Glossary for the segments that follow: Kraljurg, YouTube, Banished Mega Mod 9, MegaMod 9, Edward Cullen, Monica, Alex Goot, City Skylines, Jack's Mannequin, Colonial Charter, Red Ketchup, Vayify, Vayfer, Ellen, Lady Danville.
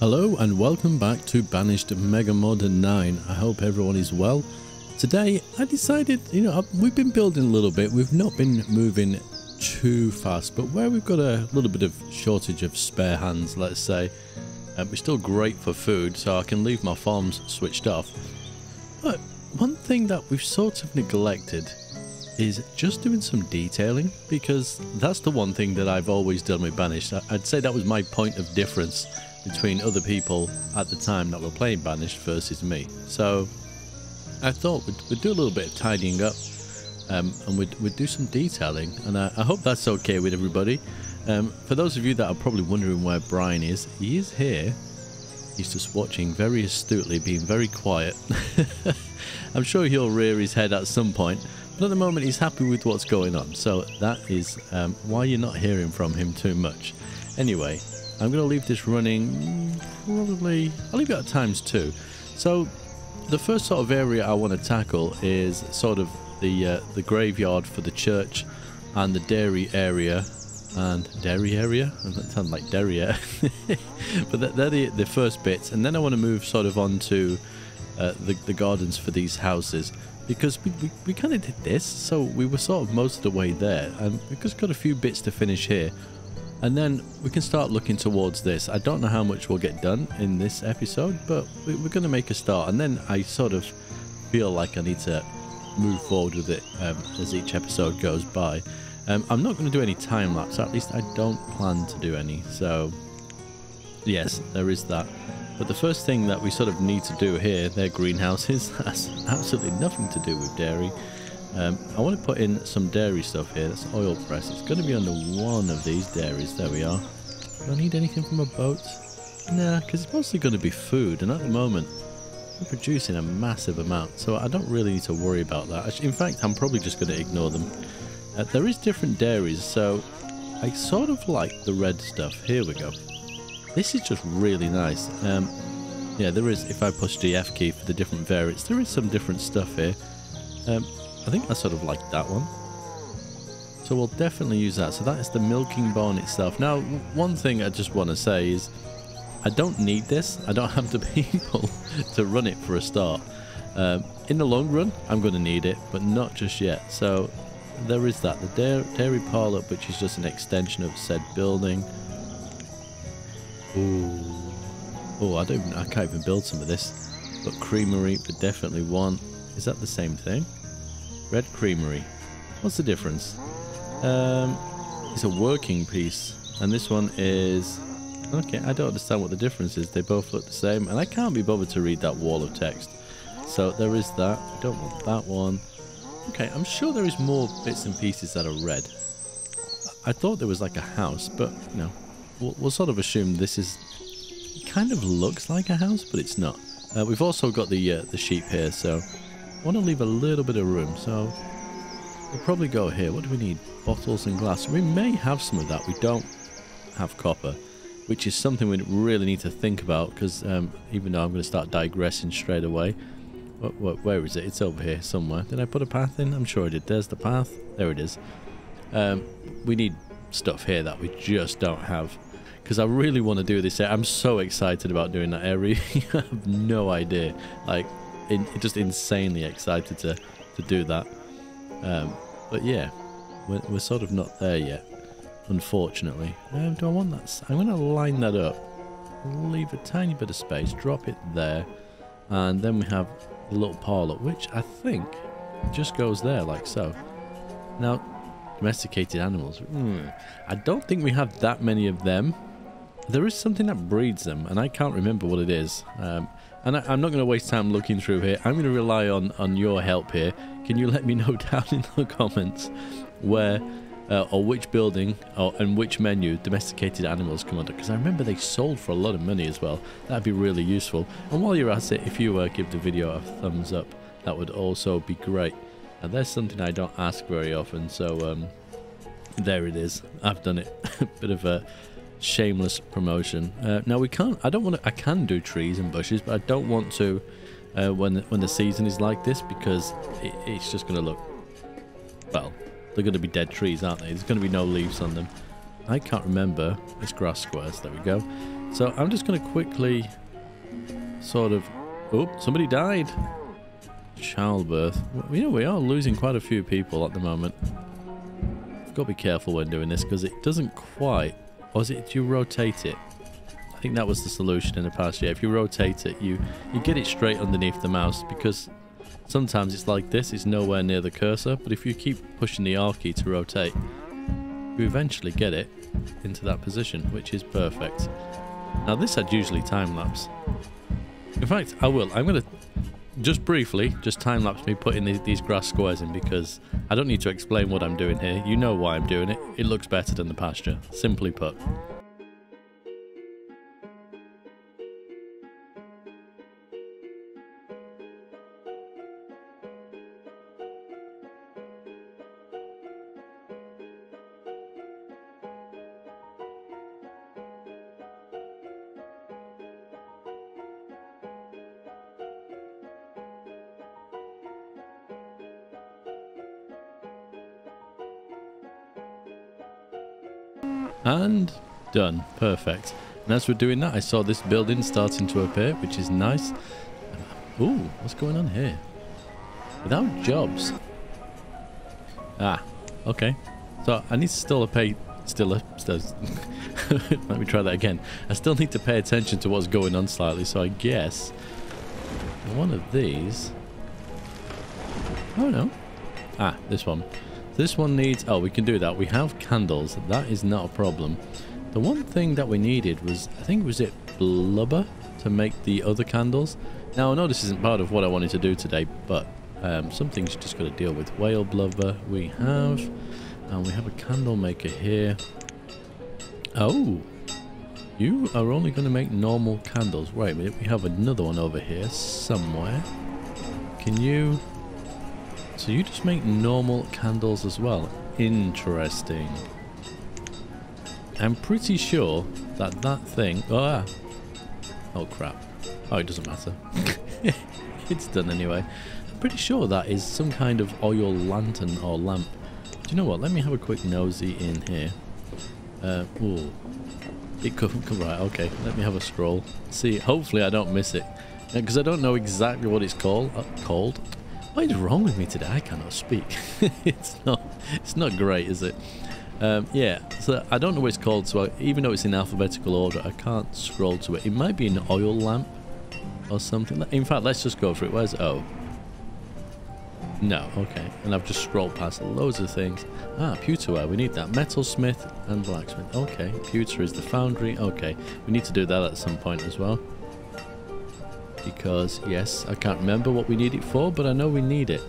Hello and welcome back to Banished Mega Mod 9. I hope everyone is well. Today I decided, we've been building a little bit. We've not been moving too fast, but where we've got a little bit of shortage of spare hands, let's say, we're still great for food, so I can leave my farms switched off. But one thing that we've sort of neglected is just doing some detailing, because that's the one thing that I've always done with Banished. I'd say that was my point of difference between other people at the time that were playing Banished versus me. So I thought we'd do a little bit of tidying up, and we'd do some detailing, and I hope that's okay with everybody. For those of you that are probably wondering where Brian is, he is here. He's just watching very astutely, being very quiet. I'm sure he'll rear his head at some point, but at the moment he's happy with what's going on, so that is why you're not hearing from him too much. Anyway, I'm going to leave this running, probably, I'll leave it at ×2. So the first sort of area I want to tackle is sort of the graveyard for the church and the dairy area. And dairy area? That sounds like derriere. But they're the first bits, and then I want to move sort of on to the gardens for these houses, because we kind of did this, so we were sort of most of the way there, and we've just got a few bits to finish here, and then we can start looking towards this. I don't know how much we'll get done in this episode, but we're going to make a start, and then I sort of feel like I need to move forward with it as each episode goes by. I'm not going to do any time lapse, at least I don't plan to do any, so yes, there is that. But the first thing that we sort of need to do here, they're greenhouses. That's absolutely nothing to do with dairy. I want to put in some dairy stuff here. That's oil press. It's going to be under one of these dairies. There we are. Do I need anything from a boat? Nah, because it's mostly going to be food, and at the moment we're producing a massive amount, so I don't really need to worry about that. In fact, I'm probably just going to ignore them. There is different dairies, so I sort of like the red stuff. Here we go. This is just really nice. Yeah, there is, if I push the F key for the different variants, there is some different stuff here. I think I sort of like that one. So we'll definitely use that. So that is the milking barn itself. Now, one thing I just want to say is I don't need this. I don't have the people to run it for a start. In the long run, I'm going to need it, but not just yet. So there is that. The dairy parlour, which is just an extension of said building. Ooh. Oh, I can't even build some of this. But creamery, we definitely want. Is that the same thing? Red creamery. What's the difference? It's a working piece. And this one is... Okay, I don't understand what the difference is. They both look the same. And I can't be bothered to read that wall of text. So there is that. I don't want that one. Okay, I'm sure there is more bits and pieces that are red. I thought there was like a house, but no. We'll sort of assume this is... It kind of looks like a house, but it's not. We've also got the sheep here, so I want to leave a little bit of room. So we'll probably go here. What do we need? Bottles and glass. We may have some of that. We don't have copper, which is something we really need to think about, because even though I'm going to start digressing straight away... Where is it? It's over here somewhere. Did I put a path in? I'm sure I did. There's the path. There it is. We need stuff here that we just don't have, because I really want to do this area. I'm so excited about doing that area. I have no idea. Like, just insanely excited to do that. But yeah, we're sort of not there yet, unfortunately. Do I want that? I'm going to line that up. Leave a tiny bit of space. Drop it there. And then we have the little parlour, which I think just goes there, like so. Now, domesticated animals. I don't think we have that many of them. There is something that breeds them, and I can't remember what it is. And I'm not going to waste time looking through here. I'm going to rely on your help here. Can you let me know down in the comments where or which building and which menu domesticated animals come under? Because I remember they sold for a lot of money as well. That'd be really useful. And while you're at it, if you give the video a thumbs up, that would also be great. And there's something I don't ask very often, so there it is. I've done it. Bit of a shameless promotion. Now we can't. I don't want to. I can do trees and bushes, but I don't want to when the season is like this, because it's just going to look, well, they're going to be dead trees, aren't they? There's going to be no leaves on them. I can't remember. It's grass squares. There we go. So I'm just going to quickly sort of... Oh, somebody died. Childbirth. You know, we are losing quite a few people at the moment. I've got to be careful when doing this because it doesn't quite... Or is it, do you rotate it? I think that was the solution in the past. Yeah, if you rotate it, you get it straight underneath the mouse, because sometimes it's like this, it's nowhere near the cursor, but if you keep pushing the R key to rotate, you eventually get it into that position, which is perfect. Now this I'd usually time-lapse. In fact, I will. I'm going to just briefly just time-lapse me putting these grass squares in, because I don't need to explain what I'm doing here. You know why I'm doing it. It looks better than the pasture, simply put. And done. Perfect. And as we're doing that, I saw this building starting to appear, which is nice. Ooh, what's going on here? Without jobs. Ah, okay. So I need to let me try that again. I still need to pay attention to what's going on slightly, so I guess one of these... Oh, no. Ah, this one. This one needs... Oh, we can do that. We have candles. That is not a problem. The one thing that we needed was... I think was it blubber to make the other candles? Now, I know this isn't part of what I wanted to do today, but something's just got to deal with. Whale blubber we have. And we have a candle maker here. Oh! You are only going to make normal candles. Wait a minute. We have another one over here somewhere. Can you... So you just make normal candles as well. Interesting. I'm pretty sure that that thing... Ah. Oh, crap. Oh, it doesn't matter. It's done anyway. I'm pretty sure that is some kind of oil lantern or lamp. Do you know what? Let me have a quick nosy in here. Ooh. It couldn't come right. Okay, let me have a scroll. See, hopefully I don't miss it. Because I don't know exactly what it's called. What is wrong with me today? I cannot speak. It's not great, is it? Yeah, so I don't know what it's called, so even though it's in alphabetical order, I can't scroll to it. It might be an oil lamp or something. In fact, let's just go for it. Where's O? No, okay. And I've just scrolled past loads of things. Ah, pewterware. We need that. Metalsmith and blacksmith. Okay. Pewter is the foundry. Okay. We need to do that at some point as well. Because, yes, I can't remember what we need it for, but I know we need it.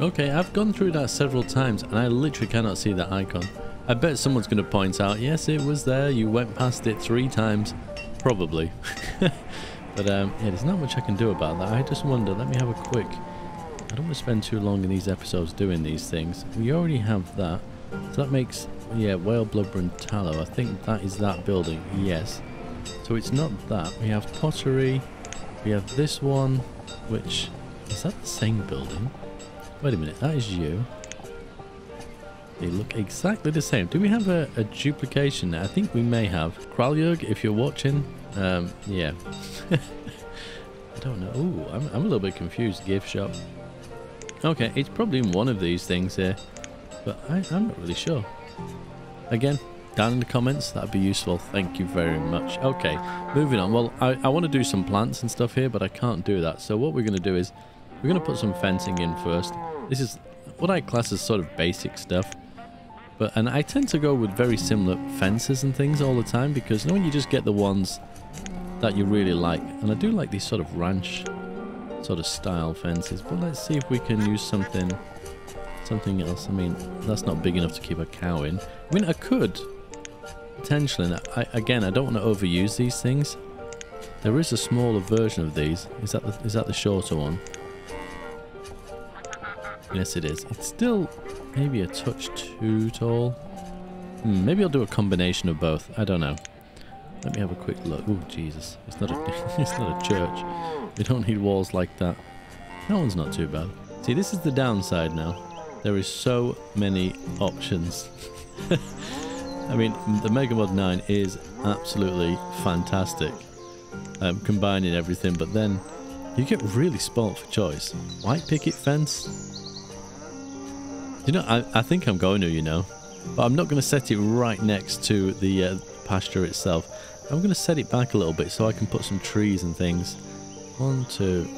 Okay, I've gone through that several times, and I literally cannot see that icon. I bet someone's going to point out, yes, it was there, you went past it 3 times. Probably. But, yeah, there's not much I can do about that. I just wonder, let me have a quick... I don't want to spend too long in these episodes doing these things. We already have that. So that makes, yeah, whale blubber and tallow. I think that is that building, yes. So it's not that. We have pottery... We have this one, which... Is that the same building? Wait a minute, that is you. They look exactly the same. Do we have a duplication there? I think we may have. Kraljurg, if you're watching, yeah. I don't know. Ooh, I'm a little bit confused. Gift shop. Okay, it's probably in one of these things here. But I'm not really sure. Again... down in the comments, that'd be useful. Thank you very much. Okay, moving on. Well, I want to do some plants and stuff here, but I can't do that. So what we're going to do is we're going to put some fencing in first. This is what I class as sort of basic stuff, and I tend to go with very similar fences and things all the time, because you just get the ones that you really like. And I do like these sort of ranch sort of style fences, but let's see if we can use something else. I mean, that's not big enough to keep a cow in. I mean, I could... potentially. Again, I don't want to overuse these things. There is a smaller version of these. Is that the shorter one? Yes, it is. It's still maybe a touch too tall. Maybe I'll do a combination of both. I don't know. Let me have a quick look. Oh, Jesus. It's not a church. We don't need walls like that. That one's not too bad. See, this is the downside now. There is so many options. I mean, the Mega Mod 9 is absolutely fantastic, combining everything. But then you get really spoilt for choice. White picket fence. You know, I think I'm going to, you know, but I'm not going to set it right next to the pasture itself. I'm going to set it back a little bit so I can put some trees and things. 1, 2.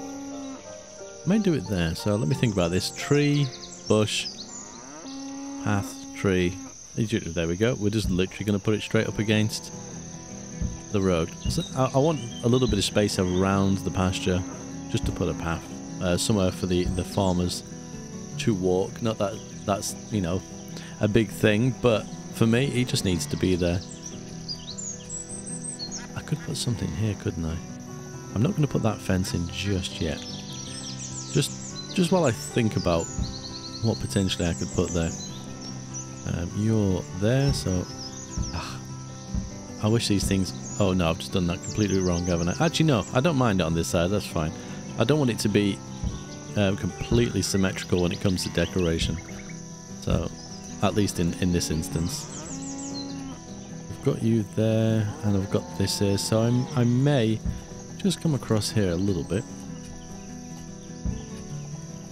I may do it there. So let me think about this. Tree, bush, path, tree. There we go. We're just literally going to put it straight up against the road. So I want a little bit of space around the pasture just to put a path somewhere for the farmers to walk. Not that that's, you know, a big thing, but for me it just needs to be there. I could put something here, couldn't I? I'm not going to put that fence in just yet. Just while I think about what potentially I could put there. You're there, so... I wish these things... Oh no, I've just done that completely wrong, haven't I? Actually, no, I don't mind it on this side, that's fine. I don't want it to be completely symmetrical when it comes to decoration. So, at least in this instance. I've got you there, and I've got this here, so I may just come across here a little bit.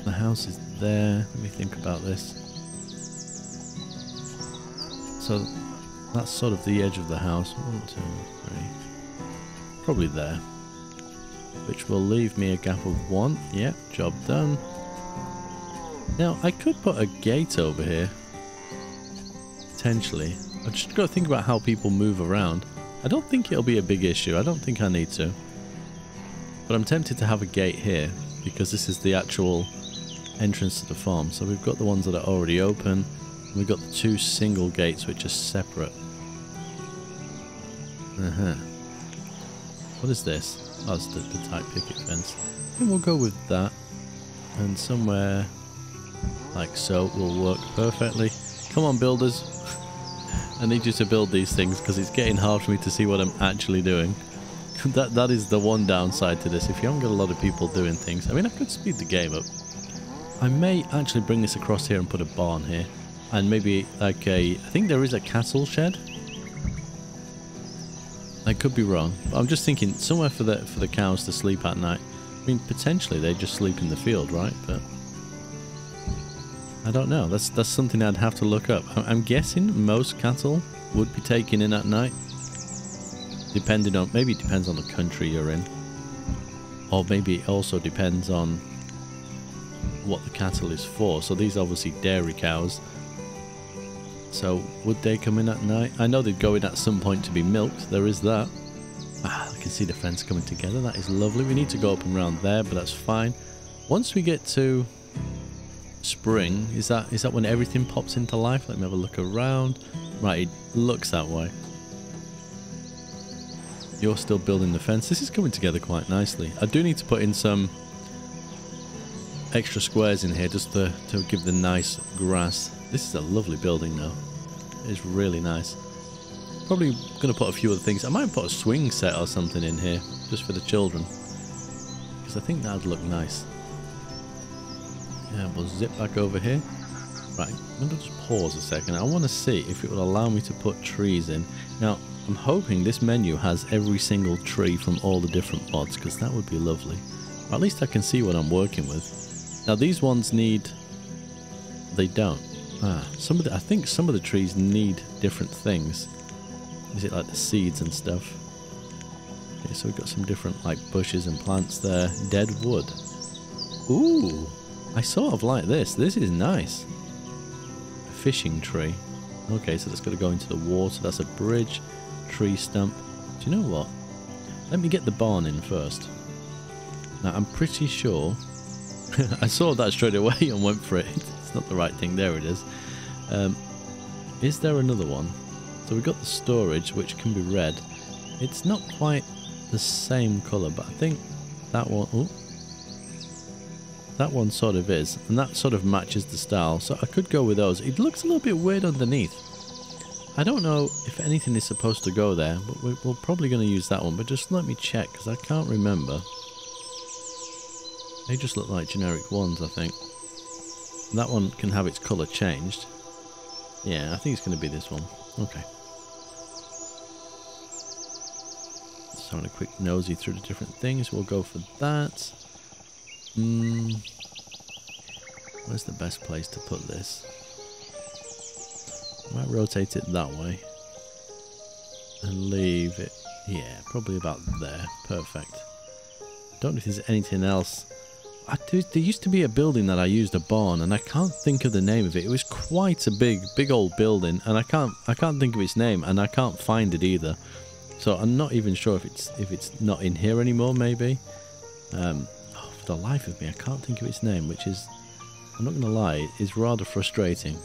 The house is there, let me think about this. So that's sort of the edge of the house. 1, 2, 3. Probably there. Which will leave me a gap of 1. Yep, job done. Now, I could put a gate over here. Potentially. I've just got to think about how people move around. I don't think it'll be a big issue. I don't think I need to. But I'm tempted to have a gate here, because this is the actual entrance to the farm. So we've got the ones that are already open. We've got the 2 single gates which are separate. What is this? Oh, it's the tight picket fence. And we'll go with that. And somewhere like so will work perfectly. Come on, builders. I need you to build these things because it's getting hard for me to see what I'm actually doing. That is the one downside to this. If you haven't got a lot of people doing things. I mean, I could speed the game up. I may actually bring this across here and put a barn here. And maybe like a... I think there is a cattle shed. I could be wrong. But I'm just thinking somewhere for the cows to sleep at night. I mean, potentially they just sleep in the field, right? But I don't know. That's something I'd have to look up. I'm guessing most cattle would be taken in at night. Depending on... Maybe it depends on the country you're in. Or maybe it also depends on what the cattle is for. So these are obviously dairy cows. So, would they come in at night? I know they'd go in at some point to be milked. There is that. I can see the fence coming together. That is lovely. We need to go up and round there, but that's fine. Once we get to spring, is that when everything pops into life? Let me have a look around. Right, it looks that way. You're still building the fence. This is coming together quite nicely. I do need to put in some extra squares in here just to give the nice grass. This is a lovely building though. It's really nice. Probably going to put a few other things. I might put a swing set or something in here just for the children, because I think that would look nice. Yeah, we'll zip back over here. Right, I'm going to just pause a second. I want to see if it will allow me to put trees in. Now, I'm hoping this menu has every single tree from all the different mods, because that would be lovely. Or at least I can see what I'm working with. Now these ones need... They don't. I think some of the trees need different things. Is it like the seeds and stuff? Okay, so we've got some different like bushes and plants there. Dead wood. Ooh! I sort of like this. This is nice. A fishing tree. Okay, so that's got to go into the water. That's a bridge. Tree stump. Do you know what? Let me get the barn in first. Now I'm pretty sure... I saw that straight away and went for it. It's not the right thing. There it is. Is there another one? So we've got the storage, which can be red. It's not quite the same colour, but I think that one... Oh, that one sort of is. And that sort of matches the style. So I could go with those. It looks a little bit weird underneath. I don't know if anything is supposed to go there, but we're probably going to use that one. But just let me check, because I can't remember. They just look like generic ones, I think. That one can have its colour changed. Yeah, I think it's going to be this one. Okay. having a quick nosy through the different things. We'll go for that. Where's the best place to put this? I might rotate it that way and leave it, yeah, probably about there. Perfect. Don't know if there's anything else. There used to be a building that I used a barn, and I can't think of the name of it. It was quite a big old building, and I can't think of its name, and I can't find it either. So I'm not even sure if it's not in here anymore. Maybe. Oh, for the life of me, I can't think of its name, which is, I'm not going to lie, is rather frustrating.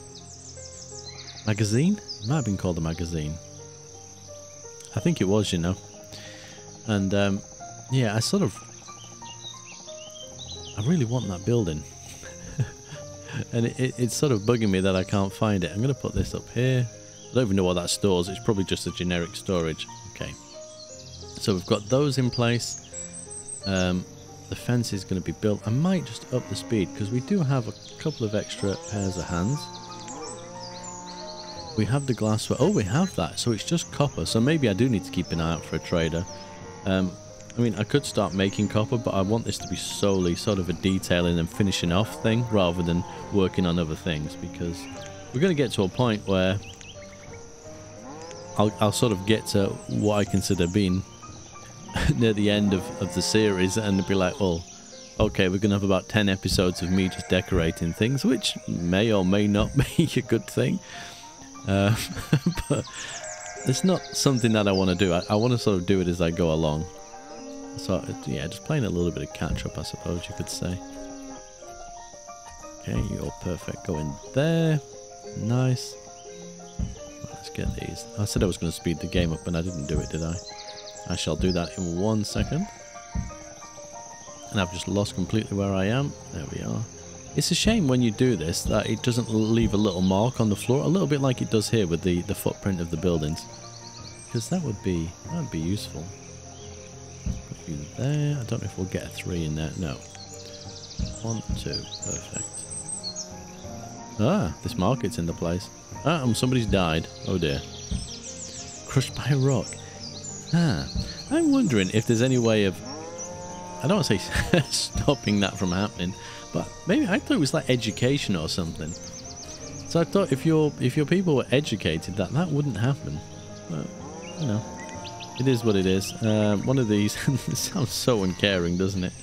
Magazine? It might have been called a magazine. I think it was, you know. And yeah, I really want that building. And it's sort of bugging me that I can't find it. I'm going to put this up here. I don't even know what that stores. It's probably just a generic storage. Okay. So we've got those in place. The fence is going to be built. I might just up the speed because we do have a couple of extra pairs of hands. We have the glassware. Oh, we have that. So it's just copper. So maybe I do need to keep an eye out for a trader. I mean, I could start making copper, but I want this to be solely sort of a detailing and finishing off thing rather than working on other things, because we're going to get to a point where I'll sort of get to what I consider being near the end of the series and be like, well, okay, we're going to have about 10 episodes of me just decorating things, which may or may not be a good thing. But it's not something that I want to do. I want to sort of do it as I go along. So, yeah, just playing a little bit of catch-up, I suppose you could say. Okay, you're perfect. Go in there. Nice. Let's get these. I said I was going to speed the game up, and I didn't do it, did I? I shall do that in 1 second. And I've just lost completely where I am. There we are. It's a shame when you do this that it doesn't leave a little mark on the floor, a little bit like it does here with the footprint of the buildings. Because that would be useful. There. I don't know if we'll get a 3 in there. No. 1, 2. Perfect. Ah, this market's in the place. Ah, and somebody's died. Oh dear. Crushed by a rock. Ah. I'm wondering if there's any way of, I don't want to say stopping that from happening, but maybe, I thought it was like education or something. So I thought if your people were educated, that wouldn't happen. But, you know. It is what it is. One of these. It sounds so uncaring, doesn't it?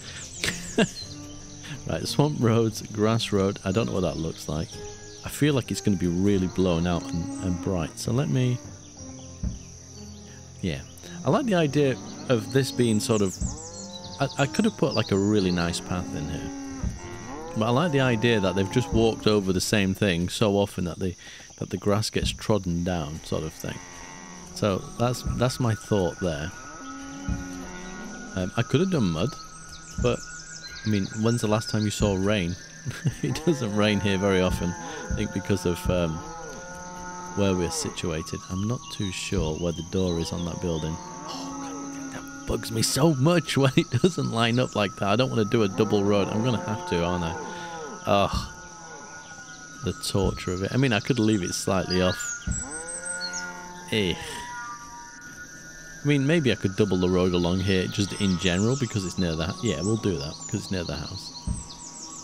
Right, swamp roads, grass road. I don't know what that looks like. I feel like it's going to be really blown out and bright. So let me... Yeah. I like the idea of this being sort of... I could have put like a really nice path in here. But I like the idea that they've just walked over the same thing so often that the grass gets trodden down, sort of thing. So that's my thought there. I could have done mud, but I mean, when's the last time you saw rain? It doesn't rain here very often, I think, because of where we're situated. I'm not too sure where the door is on that building. Oh, that bugs me so much when it doesn't line up like that. I don't want to do a double road. I'm going to have to, aren't I? Ugh, the torture of it. I mean, I could leave it slightly off. Eh. I mean, maybe I could double the road along here just in general because it's near the house. Yeah, we'll do that because it's near the house.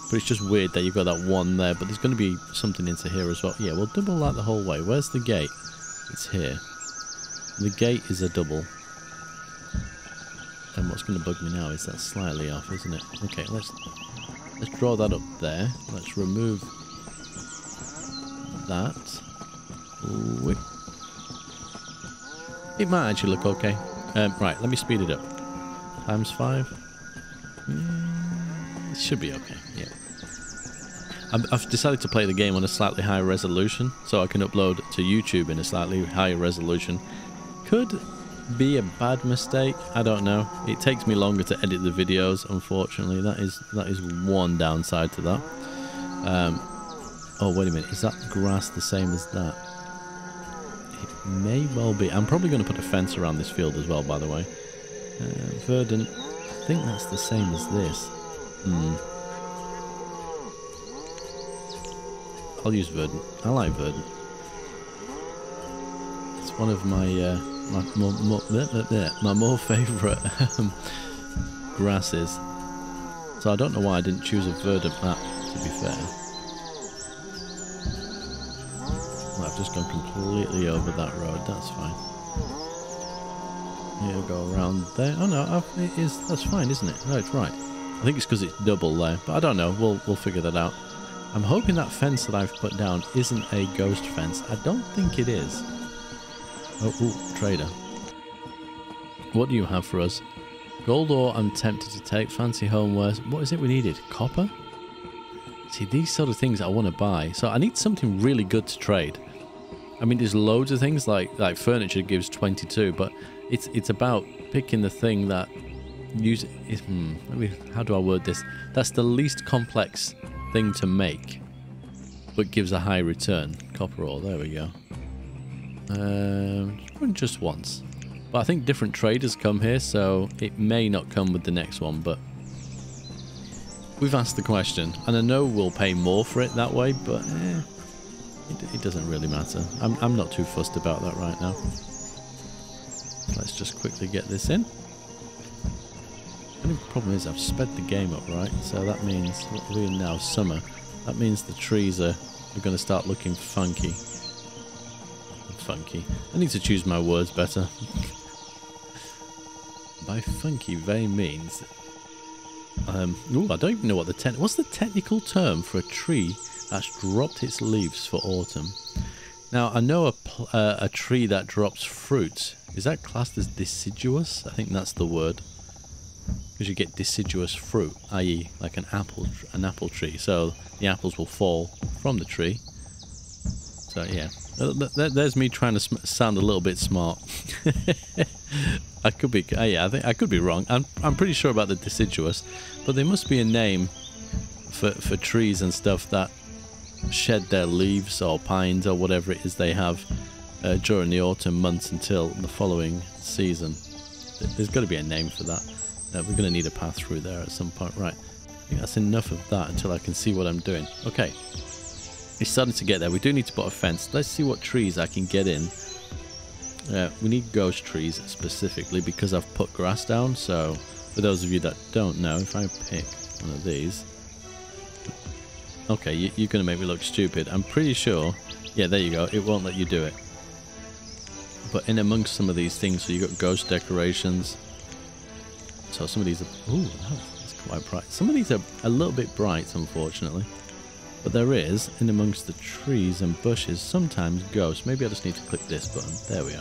But it's just weird that you've got that one there, but there's going to be something into here as well. Yeah, we'll double that the whole way. Where's the gate? It's here. The gate is a double. And what's going to bug me now is that's slightly off, isn't it? Okay, let's draw that up there. Let's remove that. Ooh, it might actually look okay. Right, let me speed it up. Times 5. It should be okay, yeah. I've decided to play the game on a slightly higher resolution, so I can upload to YouTube in a slightly higher resolution. Could be a bad mistake, I don't know. It takes me longer to edit the videos, unfortunately. That is one downside to that. Oh, wait a minute. Is that grass the same as that? It may well be. I'm probably going to put a fence around this field as well, by the way. Verdant. I think that's the same as this. I'll use Verdant. I like Verdant. It's one of my my more favourite grasses. So I don't know why I didn't choose a verdant map, to be fair. Well, I've just gone completely over that road, that's fine. You'll go around there. Oh no, it is, that's fine, isn't it? No, it's right. I think it's because it's double there, but I don't know, we'll figure that out. I'm hoping that fence that I've put down isn't a ghost fence. I don't think it is. Oh, ooh, trader. What do you have for us? Gold ore I'm tempted to take. Fancy homewares. What is it we needed? Copper? See, these sort of things I want to buy. So I need something really good to trade. I mean, there's loads of things like furniture gives 22, but it's about picking the thing that uses... how do I word this? That's the least complex thing to make, but gives a high return. Copper ore, there we go. Just once. But I think different traders come here, so it may not come with the next one, but we've asked the question, and I know we'll pay more for it that way, but it doesn't really matter. I'm not too fussed about that right now. Let's just quickly get this in. The only problem is I've sped the game up, right? So that means we're now summer. That means the trees are going to start looking funky. Funky. I need to choose my words better. By funky, they means... ooh, I don't even know what the what's the technical term for a tree that's dropped its leaves for autumn? Now, I know a tree that drops fruit. Is that classed as deciduous? I think that's the word. Because you get deciduous fruit, i.e. like an apple tree. So the apples will fall from the tree. So, yeah. There's me trying to sound a little bit smart. I could be, yeah, I think I could be wrong. I'm pretty sure about the deciduous, but there must be a name for trees and stuff that shed their leaves or pines or whatever it is they have during the autumn months until the following season. There's got to be a name for that. We're going to need a path through there at some point, right? I think that's enough of that until I can see what I'm doing. Okay. It's starting to get there. We do need to put a fence. Let's see what trees I can get in. We need ghost trees specifically because I've put grass down. So for those of you that don't know, if I pick one of these... Okay, you're going to make me look stupid. I'm pretty sure... Yeah, there you go. It won't let you do it. But in amongst some of these things, so you've got ghost decorations. So some of these are... Ooh, that's quite bright. Some of these are a little bit bright, unfortunately. But there is, in amongst the trees and bushes, sometimes ghosts. Maybe I just need to click this button. There we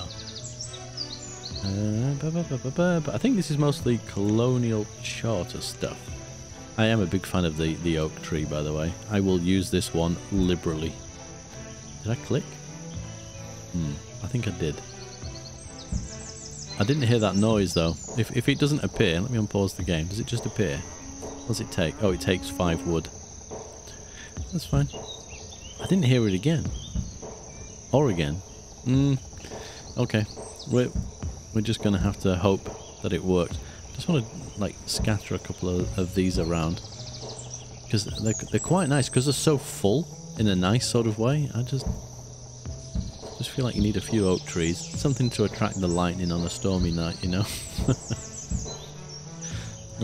are. But I think this is mostly Colonial Charter stuff. I am a big fan of the oak tree, by the way. I will use this one liberally. Did I click? I think I did. I didn't hear that noise, though. If it doesn't appear... Let me unpause the game. Does it just appear? What does it take? Oh, it takes 5 wood. That's fine. I didn't hear it again. Or again. Okay. We're just going to have to hope that it worked. Just want to, like, scatter a couple of these around. Because they're quite nice. Because they're so full in a nice sort of way. I just feel like you need a few oak trees. Something to attract the lightning on a stormy night, you know?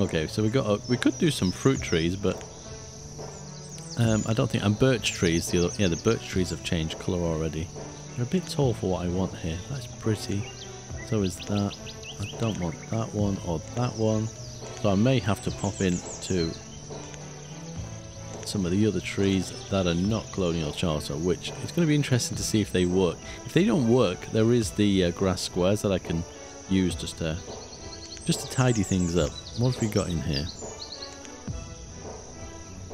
Okay, so we got oak. We could do some fruit trees, but... I don't think... And birch trees. Yeah, the birch trees have changed colour already. They're a bit tall for what I want here. That's pretty. So is that. I don't want that one or that one. So I may have to pop in to some of the other trees that are not Colonial Charter, which it's going to be interesting to see if they work. If they don't work, there is the grass squares that I can use just to tidy things up. What have we got in here?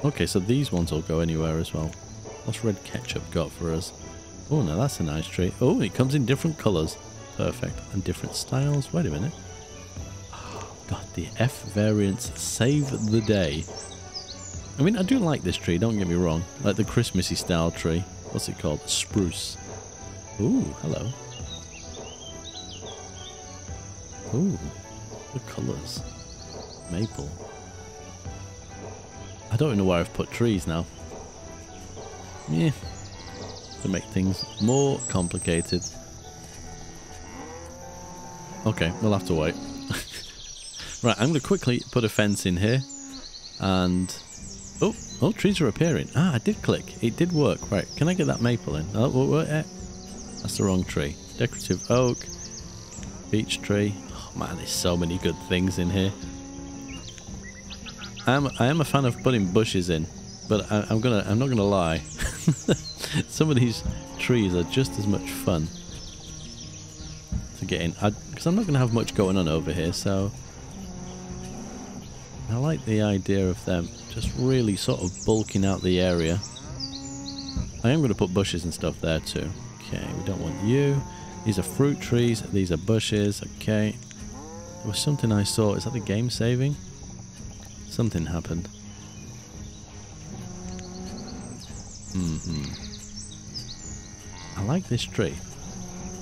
Okay, so these ones will go anywhere as well. What's Red Ketchup got for us? Oh, now that's a nice tree. Oh, it comes in different colours. Perfect. And different styles. Wait a minute. Oh, God, the F variants save the day. I mean, I do like this tree, don't get me wrong. Like the Christmassy style tree. What's it called? Spruce. Ooh, hello. Ooh, the colours. Maple. I don't know where I've put trees now. Yeah. To make things more complicated. Okay, we'll have to wait. Right, I'm going to quickly put a fence in here. And... oh, oh, trees are appearing. Ah, I did click. It did work. Right, can I get that maple in? Oh, that's the wrong tree. Decorative oak. Beech tree. Oh, man, there's so many good things in here. I am a fan of putting bushes in, but I'm not gonna lie. Some of these trees are just as much fun to get in, because I'm not gonna have much going on over here. So I like the idea of them just really sort of bulking out the area. I am gonna put bushes and stuff there too. Okay, we don't want you. These are fruit trees. These are bushes. Okay. There was something I saw. Is that the game saving? Something happened. I like this tree.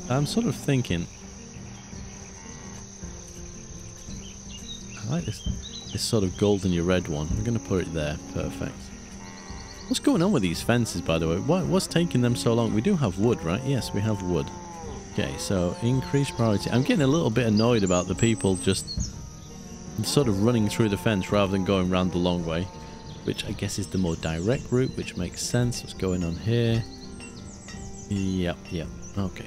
I'm sort of thinking... I like this sort of golden red one. I'm going to put it there. Perfect. What's going on with these fences, by the way? What's taking them so long? We do have wood, right? Yes, we have wood. Okay, so increased priority. I'm getting a little bit annoyed about the people just... sort of running through the fence rather than going round the long way, which I guess is the more direct route, which makes sense. What's going on here? Yep, okay.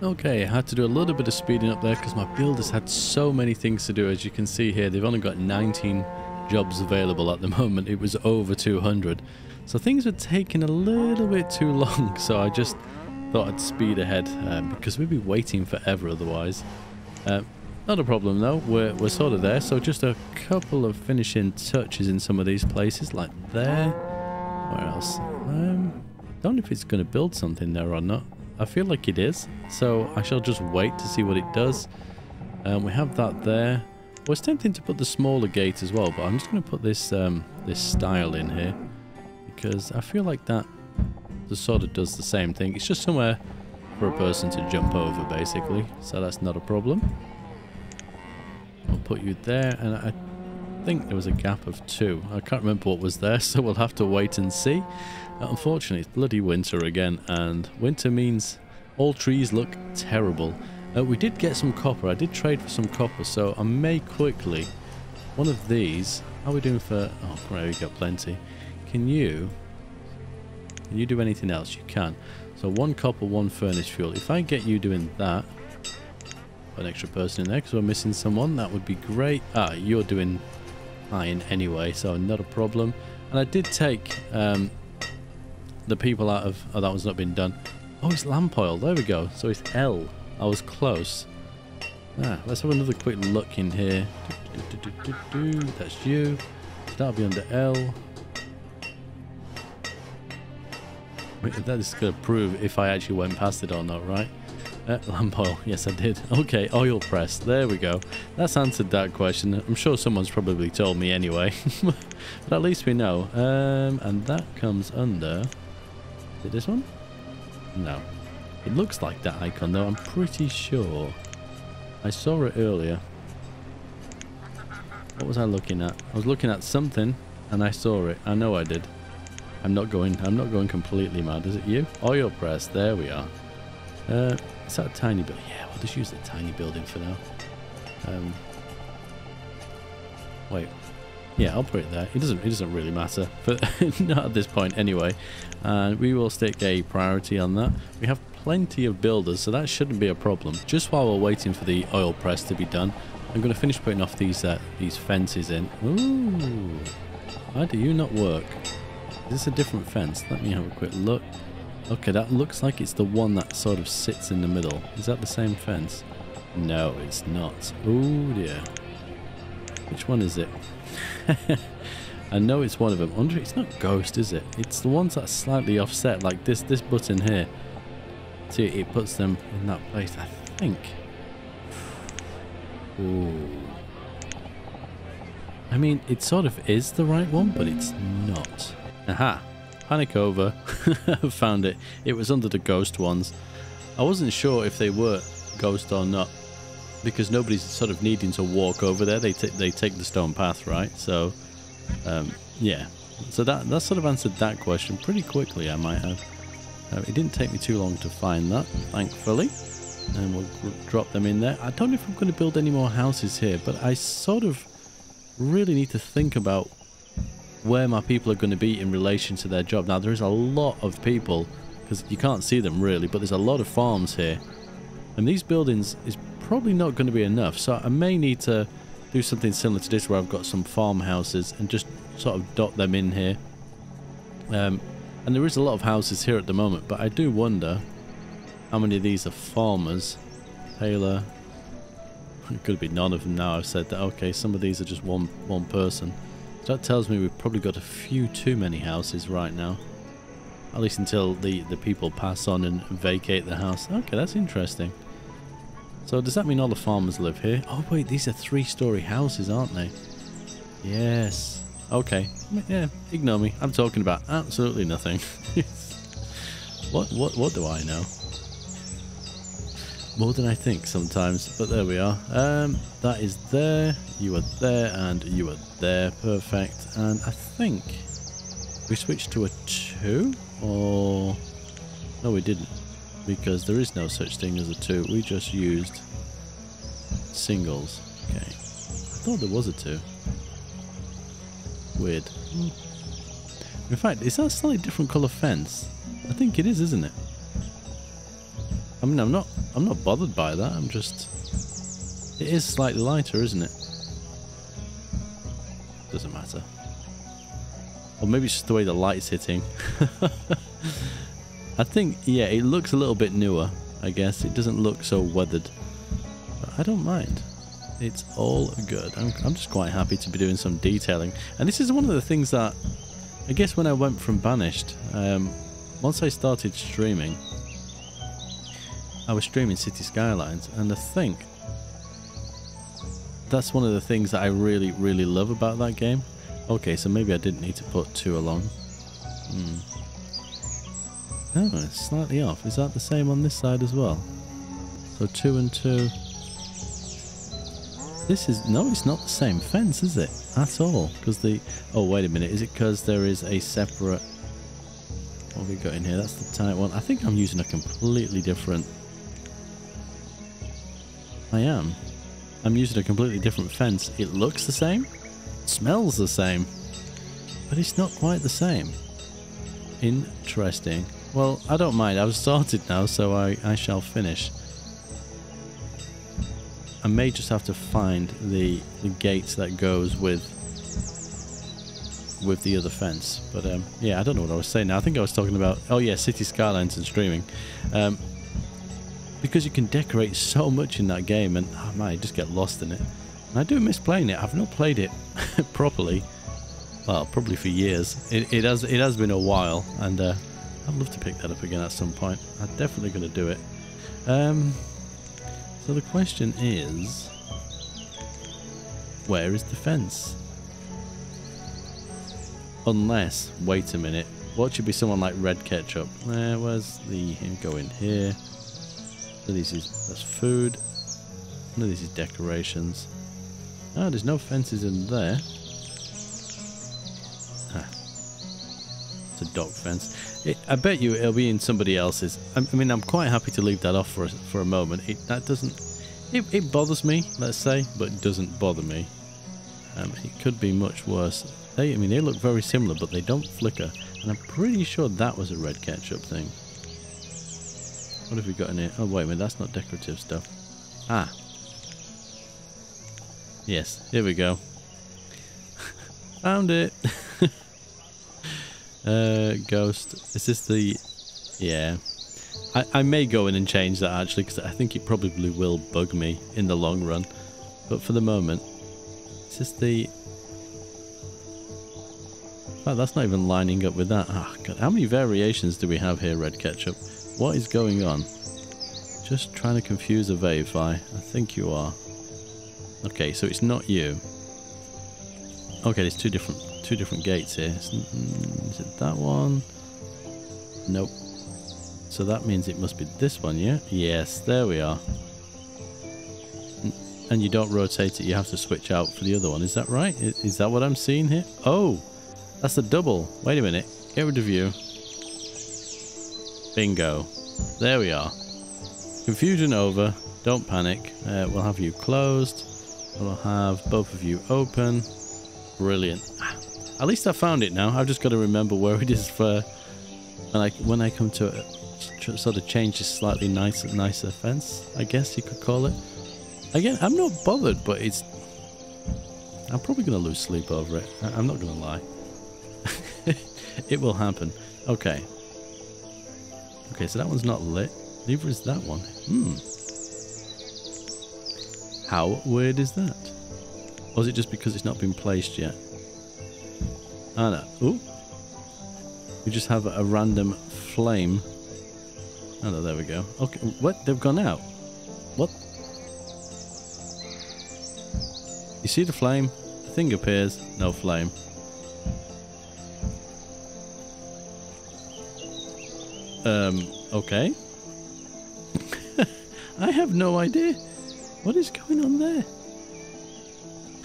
Okay, I had to do a little bit of speeding up there because my build has had so many things to do. As you can see here, they've only got 19 jobs available at the moment. It was over 200. So things were taking a little bit too long. So I just thought I'd speed ahead because we'd be waiting forever otherwise. Not a problem though. We're sort of there. So just a couple of finishing touches in some of these places like there. Where else? Don't know if it's going to build something there or not. I feel like it is, so I shall just wait to see what it does. We have that there. I was tempting to put the smaller gate as well, but I'm just going to put this this style in here because I feel like that sort of does the same thing. It's just somewhere for a person to jump over, basically, so that's not a problem. I'll put you there, and I think there was a gap of 2. I can't remember what was there, so we'll have to wait and see. Unfortunately, it's bloody winter again, and winter means all trees look terrible. We did get some copper. I did trade for some copper, so I may quickly... one of these... how are we doing for... oh, great, we got plenty. Can you do anything else? You can. So 1 copper, 1 furnace fuel. If I get you doing that... put an extra person in there, because we're missing someone. That would be great. Ah, you're doing... iron anyway, so not a problem. And I did take the people out of... oh, that one's not been done. Oh, it's lamp oil. There we go. So it's L. I was close. Ah, let's have another quick look in here. That's you. That'll be under L. That is going to prove if I actually went past it or not, right? Lamp oil. Yes, I did. Okay, oil press. There we go. That's answered that question. I'm sure someone's probably told me anyway. But at least we know. And that comes under... is it this one? No. It looks like that icon, though. I'm pretty sure. I saw it earlier. What was I looking at? I was looking at something, and I saw it. I know I did. I'm not going completely mad. Is it you? Oil press. There we are. Is that a tiny building? Yeah, we'll just use the tiny building for now. Wait. Yeah, I'll put it there. It doesn't really matter, but not at this point anyway. And we will stick a priority on that. We have plenty of builders, so that shouldn't be a problem. Just while we're waiting for the oil press to be done, I'm going to finish putting off these fences in. Ooh. Why do you not work? Is this a different fence? Let me have a quick look. Okay, that looks like it's the one that sort of sits in the middle. Is that the same fence? No, it's not. Oh dear. Which one is it? I know it's one of them. Under it's not ghost, is it? It's the ones that are slightly offset, like this button here. See, it puts them in that place, I think. Ooh. I mean, it sort of is the right one, but it's not. Aha. Panic over. Found it. It was under the ghost ones. I wasn't sure if they were ghost or not, because nobody's sort of needing to walk over there. They take the stone path, right? So, yeah. So that sort of answered that question pretty quickly, I might have. It didn't take me too long to find that, thankfully. And we'll drop them in there. I don't know if I'm going to build any more houses here, but I sort of really need to think about where my people are going to be in relation to their job. Now, there is a lot of people, because you can't see them really, but there's a lot of farms here. And these buildings is probably not going to be enough, so I may need to do something similar to this, where I've got some farmhouses and just sort of dot them in here. And there is a lot of houses here at the moment, but I do wonder how many of these are farmers. Taylor. It could be none of them now I've said that. Okay, some of these are just one person. So that tells me we've probably got a few too many houses right now. At least until the people pass on and vacate the house. Okay, that's interesting. So does that mean all the farmers live here? Oh wait, these are 3-story houses, aren't they? Yes. Okay. Yeah, ignore me. I'm talking about absolutely nothing. What do I know? More than I think sometimes, but there we are. That is there, you are there, and you are there. Perfect. And I think we switched to a 2, or... No, we didn't, because there is no such thing as a 2. We just used singles. Okay. I thought there was a 2. Weird. In fact, is that a slightly different colour fence? I think it is, isn't it? I mean, I'm not bothered by that. I'm just... It is slightly lighter, isn't it? Doesn't matter. Or maybe it's just the way the light's hitting. I think, yeah, it looks a little bit newer, I guess. It doesn't look so weathered. But I don't mind. It's all good. I'm just quite happy to be doing some detailing. And this is one of the things that... I guess when I went from Banished, once I started streaming... I was streaming City Skylines, and I think that's one of the things that I really, really love about that game. Okay, so maybe I didn't need to put 2 along. Oh, it's slightly off. Is that the same on this side as well? So 2 and 2. This is... No, it's not the same fence, is it? At all. Because the... Oh, wait a minute. Is it because there is a separate... What have we got in here? That's the tight one. I think I'm using a completely different... I am. I'm using a completely different fence. It looks the same, smells the same, but it's not quite the same. Interesting. Well, I don't mind. I've started now, so I shall finish. I may just have to find the gate that goes with the other fence. But yeah, I don't know what I was saying now. I think I was talking about, oh yeah, City Skylines and streaming. Because you can decorate so much in that game, and oh man, you just get lost in it. And I do miss playing it. I've not played it properly, well, probably for years. It has been a while, and I'd love to pick that up again at some point. I'm definitely going to do it. So the question is, where is the fence? Unless, wait a minute, what should be someone like Red Ketchup? Where's the him going here? None of these is, that's food. None of these is decorations. Oh, there's no fences in there. Ah. It's a dog fence. I bet you it'll be in somebody else's. I mean, I'm quite happy to leave that off for a moment. It bothers me, let's say, but it doesn't bother me. It could be much worse. They look very similar, but they don't flicker. And I'm pretty sure that was a Red Ketchup thing. What have we got in here? Oh, wait a minute. That's not decorative stuff. Ah. Yes. Here we go. Found it. Ghost. Is this the... Yeah. I may go in and change that, actually, because I think it probably will bug me in the long run. But for the moment... Is this the... fact, that's not even lining up with that. Ah, God, how many variations do we have here, Red Ketchup? What is going on? Just trying to confuse a Vayify. I think you are. Okay, so it's not you. Okay, there's two different gates here. Is it that one? Nope. So that means it must be this one, yeah? Yes, there we are. And you don't rotate it, you have to switch out for the other one. Is that right? Is that what I'm seeing here? Oh, that's a double. Wait a minute. Get rid of you. Bingo. There we are. Confusion over. Don't panic. We'll have you closed. We'll have both of you open. Brilliant. At least I found it now. I've just got to remember where it is for... When I come to it, sort of change this slightly nicer fence, I guess you could call it. Again, I'm not bothered, but it's... I'm probably going to lose sleep over it. I'm not going to lie. It will happen. Okay. Okay, so that one's not lit. Neither is that one. Hmm. How weird is that? Or is it just because it's not been placed yet? Oh, no. Ooh. We just have a random flame. Oh, no, there we go. Okay, what? They've gone out. What? You see the flame? The thing appears. No flame. Okay. I have no idea. What is going on there?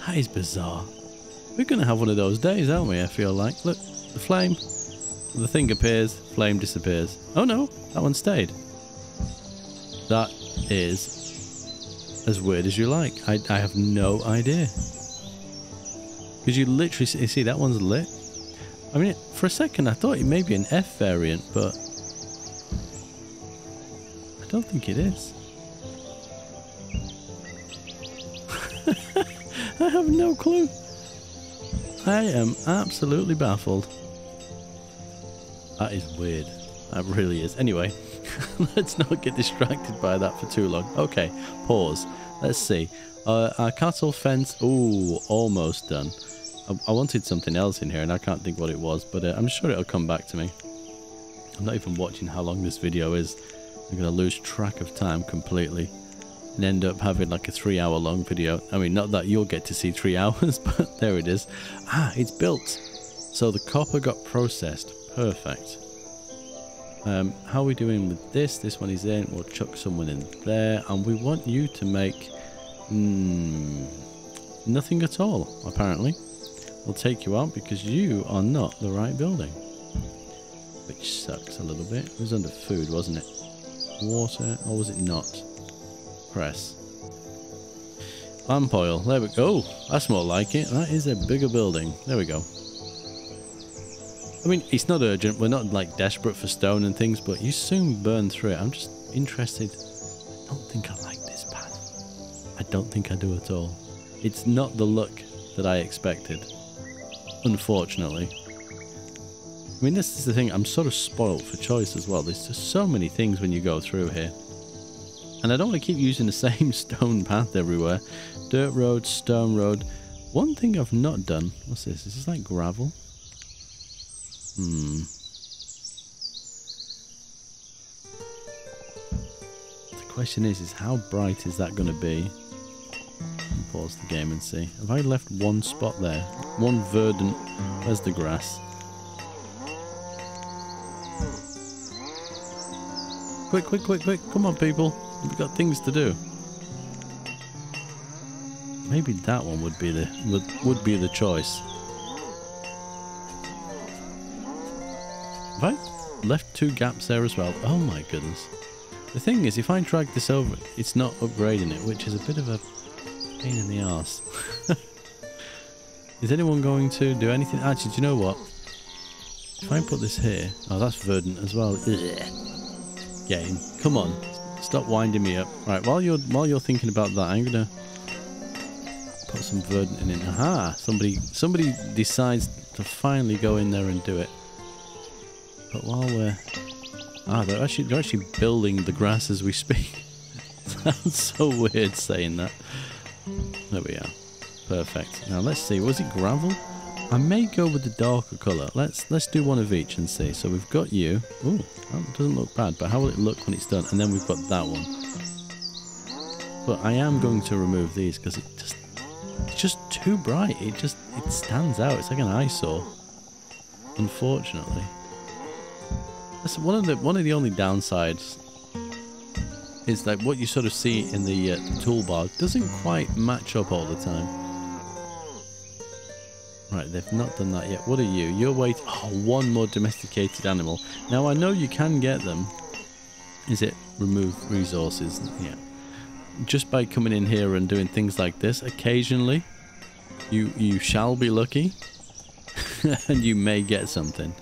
That is bizarre. We're going to have one of those days, aren't we? I feel like. Look, the flame. The thing appears. Flame disappears. Oh, no. That one stayed. That is... as weird as you like. I have no idea. Because you literally see, that one's lit. I mean, for a second I thought it may be an F variant, but I don't think it is. I have no clue. I am absolutely baffled. That is weird. That really is. Anyway, let's not get distracted by that for too long. Okay, pause. Let's see. Our cattle fence... ooh, almost done. I wanted something else in here, and I can't think what it was, but I'm sure it'll come back to me. I'm not even watching how long this video is. I'm going to lose track of time completely and end up having like a 3-hour-long video. I mean, not that you'll get to see 3 hours, but there it is. Ah, it's built. So the copper got processed. Perfect. How are we doing with this? This one is in. We'll chuck someone in there. And we want you to make... nothing at all, apparently. We'll take you out because you are not the right building. Which sucks a little bit. It was under food, wasn't it? Water, or was it not? Press. Lamp oil. There we go. Oh, that's more like it. That is a bigger building. There we go. I mean, it's not urgent. We're not, like, desperate for stone and things, but you soon burn through it. I'm just interested. I don't think I like this path. I don't think I do at all. It's not the look that I expected, unfortunately. I mean, this is the thing. I'm sort of spoiled for choice as well. There's just so many things when you go through here. And I don't want to keep using the same stone path everywhere. Dirt road, stone road. One thing I've not done... what's this? Is this, like, gravel? Hmm. The question is how bright is that going to be? Pause the game and see. Have I left one spot there? One verdant. Where's the grass? Quick, quick, quick, quick. Come on, people. We've got things to do. Maybe that one would be the would be the choice. Have I left two gaps there as well? Oh my goodness. The thing is, if I drag this over, it's not upgrading it, which is a bit of a pain in the arse. Is anyone going to do anything? Actually, do you know what? If I put this here... oh, that's verdant as well. Ugh. Game. Come on. Stop winding me up. Right, while you're thinking about that, I'm going to put some verdant in it. Aha! Somebody decides to finally go in there and do it. But while we're... ah, they're actually building the grass as we speak. Sounds so weird saying that. There we are. Perfect. Now, let's see. Was it gravel? I may go with the darker colour. Let's do one of each and see. So we've got you. Ooh, that doesn't look bad, but how will it look when it's done? And then we've got that one. But I am going to remove these because it's just too bright. It stands out. It's like an eyesore, unfortunately. That's one of the only downsides. Is like what you sort of see in the toolbar doesn't quite match up all the time. Right, they've not done that yet. What are you? You're waiting. Oh, one more domesticated animal. Now, I know you can get them. Is it remove resources? Yeah. Just by coming in here and doing things like this, occasionally, you shall be lucky. And you may get something.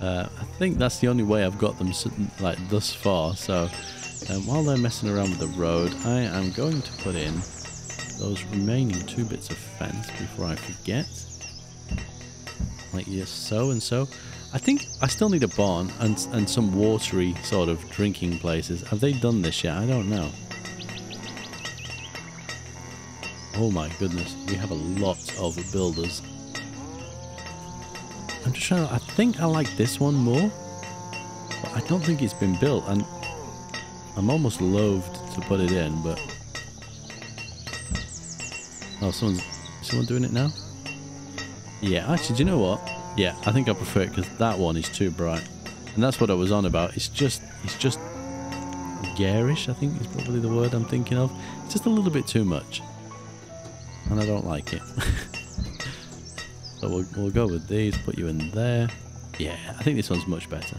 I think that's the only way I've got them like thus far. So, while they're messing around with the road, I am going to put in those remaining 2 bits of fence before I forget. Like yes, so and so. I think I still need a barn and some watery sort of drinking places. Have they done this yet? I don't know. Oh my goodness, we have a lot of builders. I'm just trying to, I think I like this one more, but I don't think it's been built, and I'm almost loath to put it in, but... Oh, someone doing it now? Yeah, actually, do you know what? Yeah, I think I prefer it because that one is too bright. And that's what I was on about. It's just garish, I think is probably the word I'm thinking of. It's just a little bit too much. And I don't like it. So we'll go with these, put you in there. Yeah, I think this one's much better.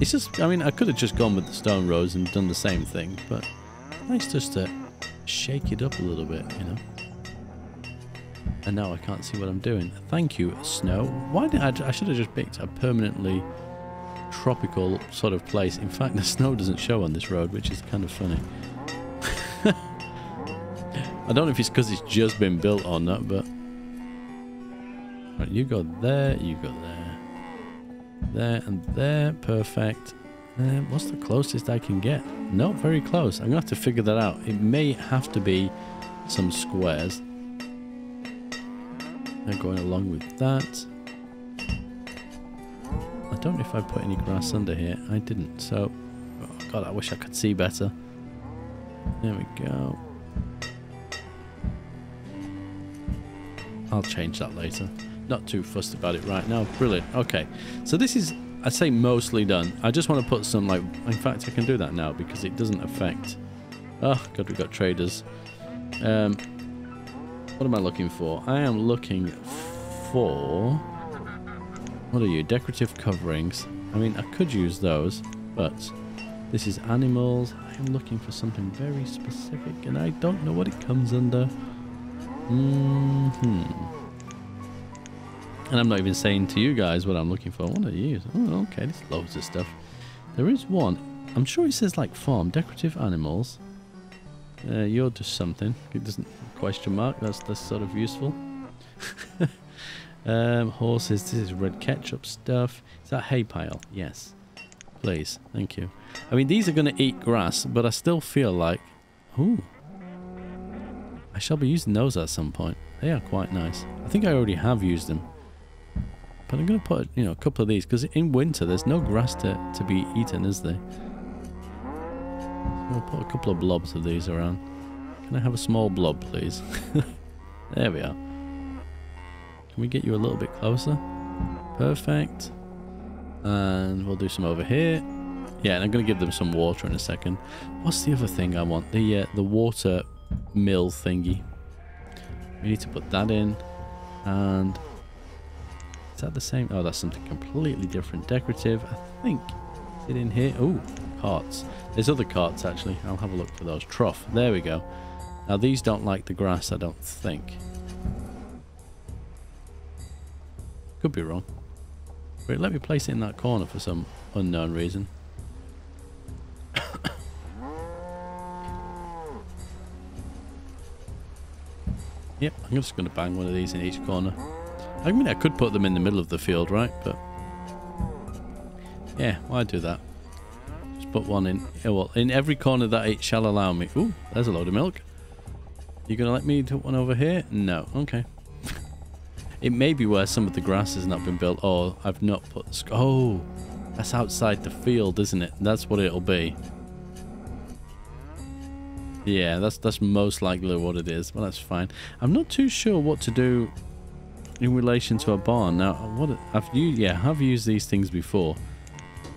It's just, I mean, I could have just gone with the stone rows and done the same thing, but nice just to shake it up a little bit, you know? And now I can't see what I'm doing. Thank you, snow. Why did I should have just picked a permanently tropical sort of place. In fact, the snow doesn't show on this road, which is kind of funny. I don't know if it's because it's just been built or not, but... Right, you go there, you go there. There and there, perfect. What's the closest I can get? Not very close. I'm going to have to figure that out. It may have to be some squares. They're going along with that. I don't know if I put any grass under here. I didn't, so... Oh God, I wish I could see better. There we go. I'll change that later. Not too fussed about it right now. Brilliant. Okay, so this is, I'd say, mostly done. I just want to put some, like... In fact, I can do that now because it doesn't affect... Oh God, we've got traders. What am I looking for? I am looking for... What are you? Decorative coverings. I mean, I could use those, but this is animals. I am looking for something very specific, and I don't know what it comes under. And I'm not even saying to you guys what I'm looking for. What are you? Oh, okay, there's loads of stuff. There is one. I'm sure it says, like, farm. Decorative animals. You're just something. It doesn't question mark. That's sort of useful. Horses. This is red ketchup stuff. Is that hay pile? Yes. Please. Thank you. I mean, these are going to eat grass, but I still feel like... Ooh. I shall be using those at some point. They are quite nice. I think I already have used them. But I'm going to put, you know, a couple of these, because in winter there's no grass to be eaten, is there? We'll put a couple of blobs of these around. Can I have a small blob, please? There we are. Can we get you a little bit closer? Perfect. And we'll do some over here. Yeah, and I'm going to give them some water in a second. What's the other thing I want? The water mill thingy. We need to put that in. And... Is that the same? Oh, that's something completely different. Decorative, I think. Is it in here? Oh, carts. There's other carts, actually. I'll have a look for those. Trough. There we go. Now, these don't like the grass, I don't think. Could be wrong. Wait, let me place it in that corner for some unknown reason. Yep, I'm just going to bang one of these in each corner. I mean, I could put them in the middle of the field, right? But... Yeah, why do that? Just put one in. Well, in every corner that it shall allow me. Ooh, there's a load of milk. You gonna let me put one over here? No. Okay. It may be where some of the grass has not been built. Oh, I've not put... Oh, that's outside the field, isn't it? That's what it'll be. Yeah, that's most likely what it is. Well, that's fine. I'm not too sure what to do in relation to a barn. Now, what I've used... Yeah, I've used these things before.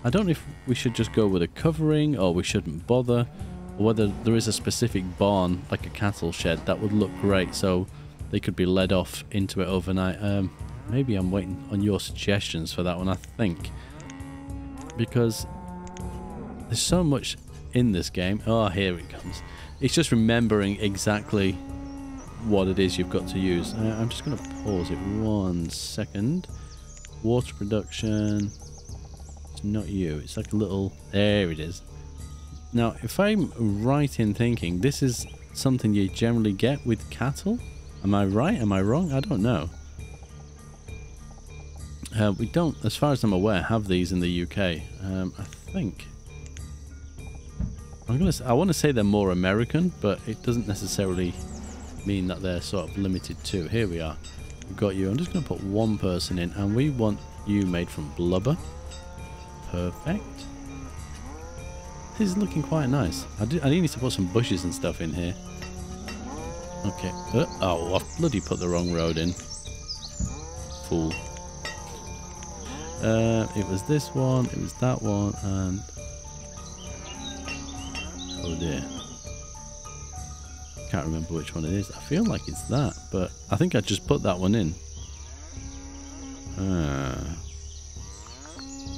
I don't know if we should just go with a covering or we shouldn't bother, or whether there is a specific barn, like a cattle shed, that would look great so they could be led off into it overnight. Maybe I'm waiting on your suggestions for that one, I think, because there's so much in this game. Oh, here it comes. It's just remembering exactly what it is you've got to use. I'm just going to pause it 1 second. Water production... not you, it's like a little, there it is. Now if I'm right in thinking, this is something you generally get with cattle. Am I right? Am I wrong? I don't know. We don't, as far as I'm aware, have these in the UK. I think I want to say they're more American, but it doesn't necessarily mean that they're sort of limited to. Here we are, we've got you. I'm just going to put one person in, and we want you made from blubber. Perfect. This is looking quite nice. I need to put some bushes and stuff in here. Okay. Oh, I've bloody put the wrong road in. Fool. It was this one, it was that one, and... Oh dear. Can't remember which one it is. I feel like it's that, but I think I just put that one in.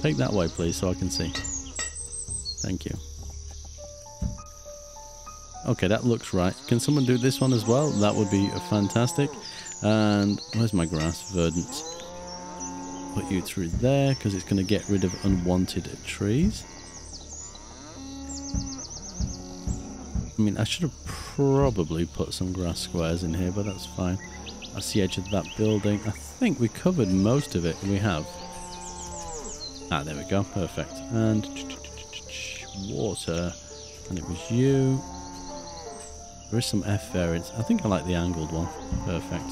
Take that way, please, so I can see. Thank you. Okay, that looks right. Can someone do this one as well? That would be fantastic. And where's my grass? Verdant. Put you through there, because it's going to get rid of unwanted trees. I mean, I should have probably put some grass squares in here, but that's fine. That's the edge of that building. I think we covered most of it. We have. Ah, there we go. Perfect. And water. And it was you. There is some F variants. I think I like the angled one. Perfect.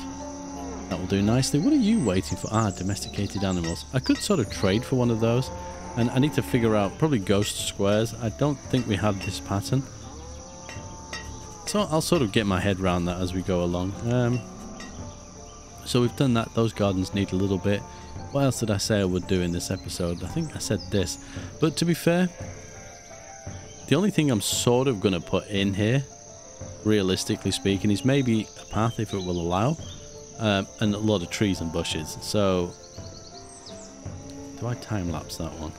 That will do nicely. What are you waiting for? Ah, domesticated animals. I could sort of trade for one of those. And I need to figure out probably ghost squares. I don't think we have this pattern. So I'll sort of get my head around that as we go along. So we've done that. Those gardens need a little bit. What else did I say I would do in this episode? I think I said this. But to be fair, the only thing I'm sort of going to put in here, realistically speaking, is maybe a path if it will allow. And a lot of trees and bushes. So, do I time-lapse that one?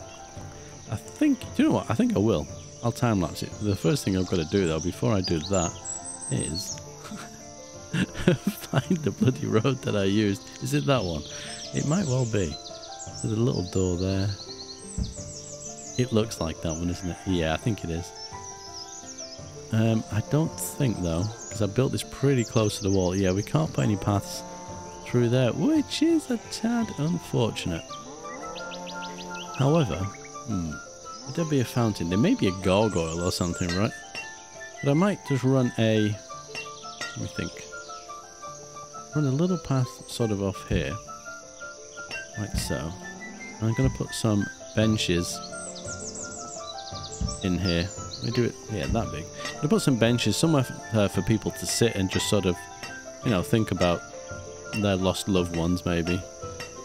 I think, do you know what? I think I will. I'll time-lapse it. The first thing I've got to do, though, before I do that is... find the bloody road that I used. Is it that one? It might well be. There's a little door there. It looks like that one, isn't it? Yeah, I think it is. I don't think, though, because I built this pretty close to the wall. Yeah, we can't put any paths through there, which is a tad unfortunate. However, would there be a fountain? There may be a gargoyle or something, right? But I might just run a... Let me think. Run a little path sort of off here. Like so. I'm going to put some benches in here. Let me do it, yeah, that big. I'm going to put some benches somewhere for people to sit and just sort of, you know, think about their lost loved ones, maybe.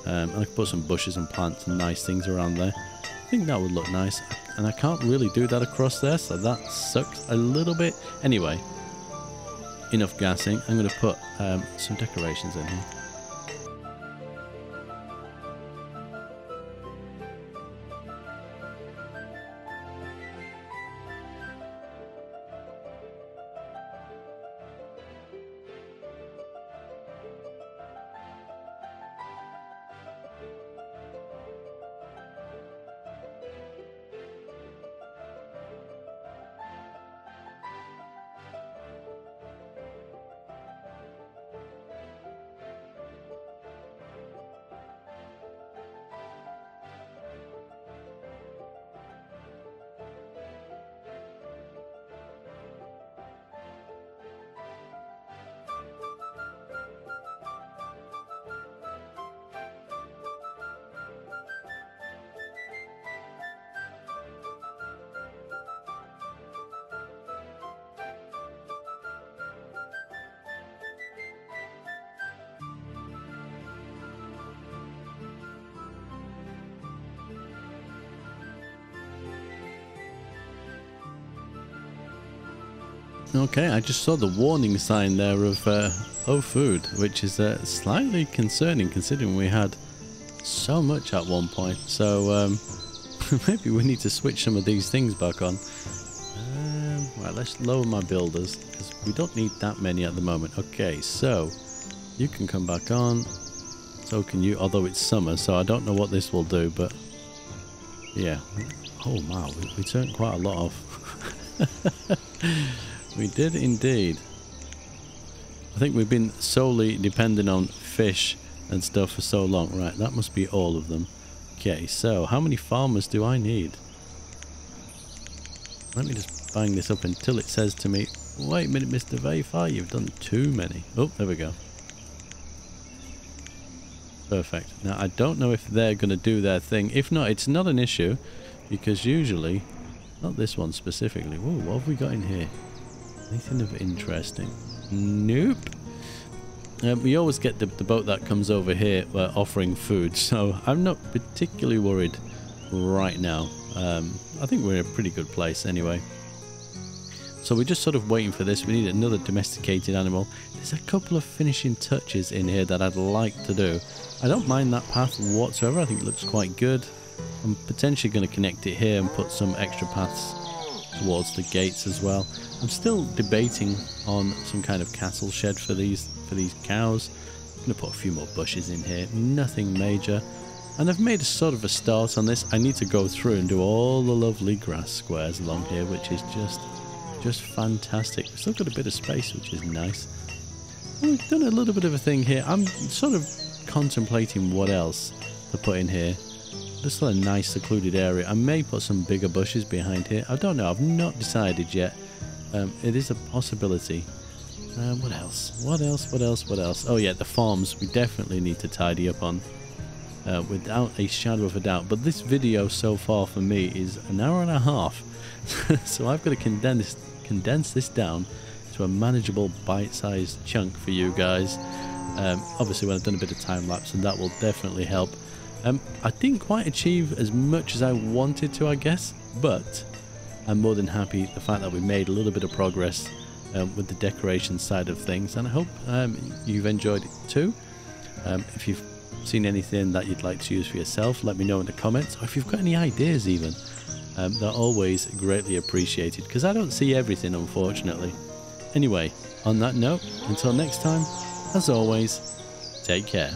And I can put some bushes and plants and nice things around there. I think that would look nice. And I can't really do that across there, so that sucks a little bit. Anyway, enough gassing. I'm going to put some decorations in here. Okay, I just saw the warning sign there of food, which is slightly concerning considering we had so much at one point. So maybe we need to switch some of these things back on. Right, let's lower my builders because we don't need that many at the moment. Okay, so you can come back on. So can you, although it's summer, so I don't know what this will do, but yeah. Oh wow, we turned quite a lot off. We did indeed. I think we've been solely dependent on fish and stuff for so long. Right, that must be all of them. Okay, so how many farmers do I need? Let me just bang this up until it says to me, wait a minute, Mr. Vayfer, you've done too many. Oh, there we go. Perfect. Now, I don't know if they're going to do their thing. If not, it's not an issue, because usually, not this one specifically. Whoa, what have we got in here? Anything of interesting? Nope. We always get the boat that comes over here offering food, so I'm not particularly worried right now. I think we're in a pretty good place anyway. So we're just sort of waiting for this. We need another domesticated animal. There's a couple of finishing touches in here that I'd like to do. I don't mind that path whatsoever. I think it looks quite good. I'm potentially going to connect it here and put some extra paths towards the gates as well. I'm still debating on some kind of cattle shed for these cows. I'm going to put a few more bushes in here. Nothing major. And I've made a sort of a start on this. I need to go through and do all the lovely grass squares along here, which is just fantastic. We've still got a bit of space, which is nice. We've done a little bit of a thing here. I'm sort of contemplating what else to put in here. Just a nice secluded area. I may put some bigger bushes behind here. I don't know. I've not decided yet. It is a possibility. What else? What else? What else? What else? Oh yeah, the farms we definitely need to tidy up on. Without a shadow of a doubt. But this video so far for me is an hour and a half. So I've got to condense this down to a manageable bite-sized chunk for you guys. Obviously when I've done a bit of time lapse, and that will definitely help. I didn't quite achieve as much as I wanted to, I guess, but I'm more than happy the fact that we made a little bit of progress with the decoration side of things, and I hope you've enjoyed it too. If you've seen anything that you'd like to use for yourself, let me know in the comments, or if you've got any ideas even. They're always greatly appreciated because I don't see everything, unfortunately. Anyway, on that note, until next time, as always, take care.